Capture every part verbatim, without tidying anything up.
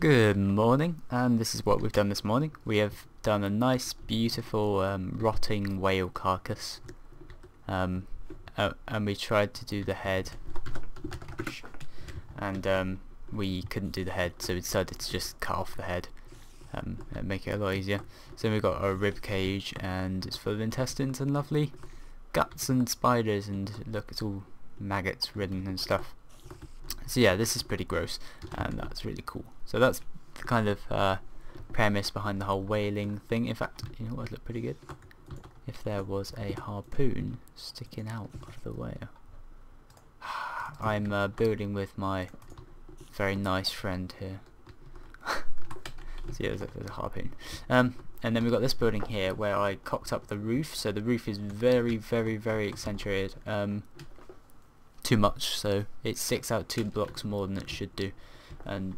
Good morning, and this is what we've done this morning. We have done a nice, beautiful, um, rotting whale carcass, um, uh, and we tried to do the head, and um, we couldn't do the head, so we decided to just cut off the head, um, and make it a lot easier. So we've got a rib cage, and it's full of intestines and lovely guts and spiders, and look, it's all maggots ridden and stuff. So yeah, this is pretty gross, and that's really cool. So that's the kind of uh, premise behind the whole whaling thing. In fact, you know what would look pretty good? If there was a harpoon sticking out of the whale. I'm uh, building with my very nice friend here. So yeah, there's a, there's a harpoon. Um, and then we've got this building here where I cocked up the roof. So the roof is very, very, very accentuated. Um, too much, so it sticks out two blocks more than it should do, and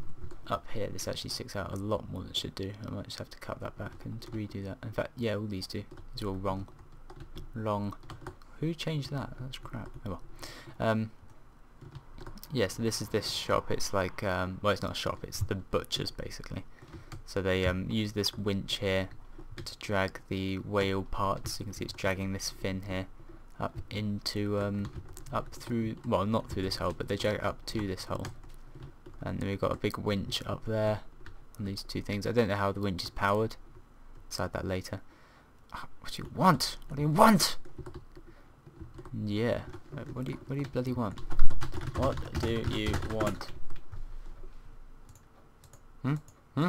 up here this actually sticks out a lot more than it should do. I might just have to cut that back and redo that. In fact, yeah, all these do. These are all wrong. Long. Who changed that? That's crap. Oh well. Um, yeah, so this is this shop. It's like, um, well, it's not a shop, it's the butchers basically. So they um, use this winch here to drag the whale parts. You can see it's dragging this fin here up into um, up through, well, not through this hole, but they drag it up to this hole, and then we've got a big winch up there on these two things. I don't know how the winch is powered, decide that later. Oh, what do you want? What do you want? Yeah, what do you, what do you bloody want? What do you want? Hmm? Hmm?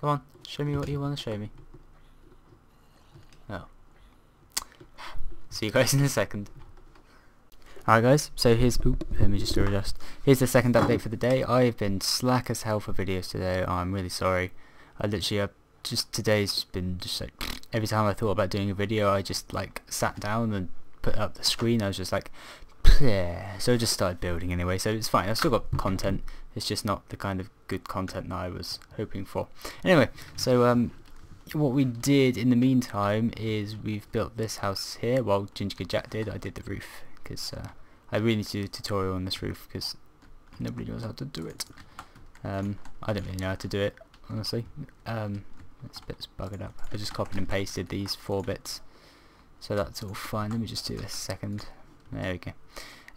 Come on, show me what you want to show me. Oh. See you guys in a second. Alright guys, so here's, oop, let me just adjust. Here's the second update for the day. I've been slack as hell for videos today. Oh, I'm really sorry. I literally, I just, today's been just like, every time I thought about doing a video, I just like sat down and put up the screen. I was just like, yeah. So I just started building anyway, so it's fine. I've still got content. It's just not the kind of good content that I was hoping for. Anyway, so um, what we did in the meantime is we've built this house here. Well, Ginger Jack did. I did the roof, because uh, I really need to do a tutorial on this roof, because nobody knows how to do it. Um, I don't really know how to do it, honestly. Um, this bit's buggered up. I just copied and pasted these four bits, so that's all fine. Let me just do this second. There we go.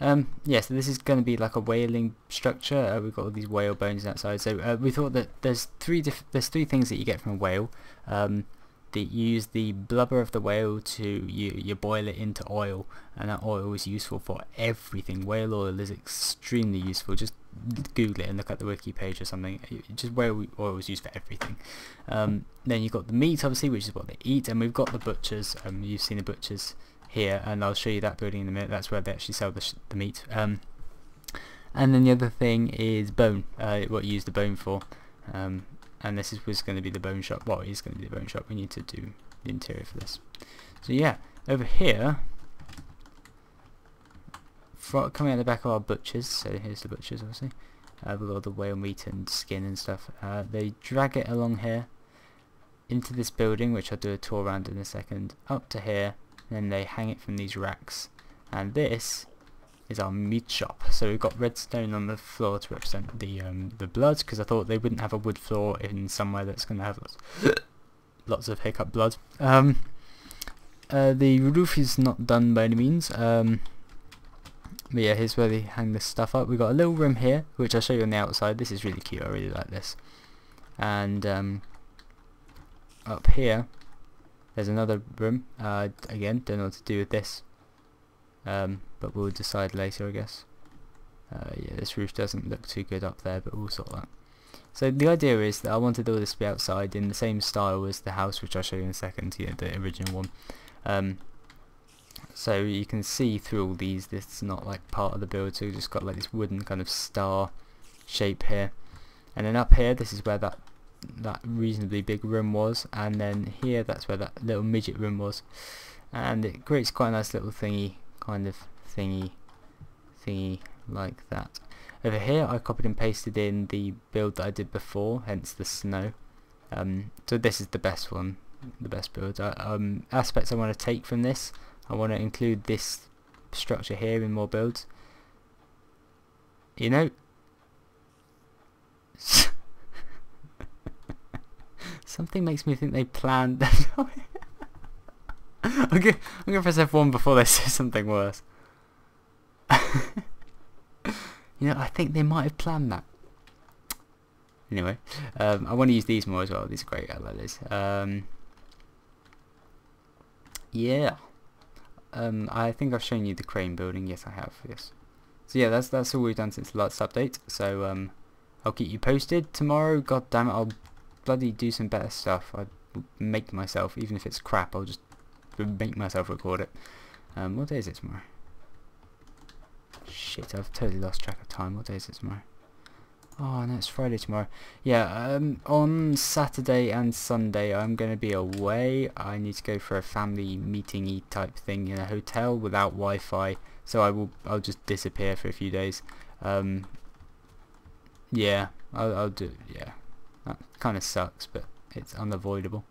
Um, yeah, so this is going to be like a whaling structure. Uh, we've got all these whale bones outside. So uh, we thought that there's three diff there's three things that you get from a whale. Um, that you use the blubber of the whale to you you boil it into oil, and that oil is useful for everything. Whale oil is extremely useful. Just Google it and look at the wiki page or something. Just whale oil is used for everything. Um, then you've got the meat, obviously, which is what they eat, and we've got the butchers. Um, you've seen the butchers here, and I'll show you that building in a minute. That's where they actually sell the, sh the meat. Um, and then the other thing is bone, uh, what you use the bone for. Um, and this is was going to be the bone shop. Well, it is going to be the bone shop. We need to do the interior for this. So yeah, over here, for, coming out the back of our butchers, so here's the butchers obviously, uh, with all the whale meat and skin and stuff, uh, they drag it along here, into this building, which I'll do a tour around in a second, up to here. Then they hang it from these racks, and this is our meat shop. So we've got redstone on the floor to represent the um, the blood, because I thought they wouldn't have a wood floor in somewhere that's going to have lots, lots of hiccup blood. Um, uh, the roof is not done by any means, um, but yeah, here's where they hang this stuff up. We've got a little room here, which I'll show you on the outside. This is really cute. I really like this. And um, up here, there's another room. Uh, again, don't know what to do with this, um, but we'll decide later, I guess. Uh, yeah, this roof doesn't look too good up there, but we'll sort that. So the idea is that I wanted all this to be outside in the same style as the house, which I'll show you in a second. Yeah, the original one. Um, so you can see through all these. This is not like part of the build, so we've just got like this wooden kind of star shape here, and then up here, this is where that. that reasonably big room was, and then here that's where that little midget room was, and it creates quite a nice little thingy kind of thingy thingy like that. Over here I copied and pasted in the build that I did before, hence the snow. Um, so this is the best one, the best build. I, um, aspects I want to take from this, I want to include this structure here in more builds, you know. Something makes me think they planned that. I'm gonna, I'm gonna press F one before they say something worse. You know, I think they might have planned that. Anyway, um, I want to use these more as well. These are great, I like these. Um, yeah. Um, I think I've shown you the crane building. Yes, I have. Yes. So yeah, that's that's all we've done since the last update. So um, I'll keep you posted tomorrow. God damn it, I'll bloody do some better stuff. I make myself, even if it's crap. I'll just make myself record it. Um, what day is it tomorrow? Shit, I've totally lost track of time. What day is it tomorrow? Oh no, it's Friday tomorrow. Yeah, um, on Saturday and Sunday I'm going to be away. I need to go for a family meeting-y type thing in a hotel without Wi-Fi, so I will, I'll just disappear for a few days. Um, yeah, I'll, I'll do, yeah. That kind of sucks, but it's unavoidable.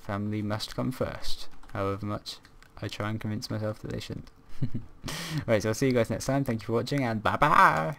Family must come first, however much I try and convince myself that they shouldn't. Alright, so I'll see you guys next time. Thank you for watching, and bye-bye!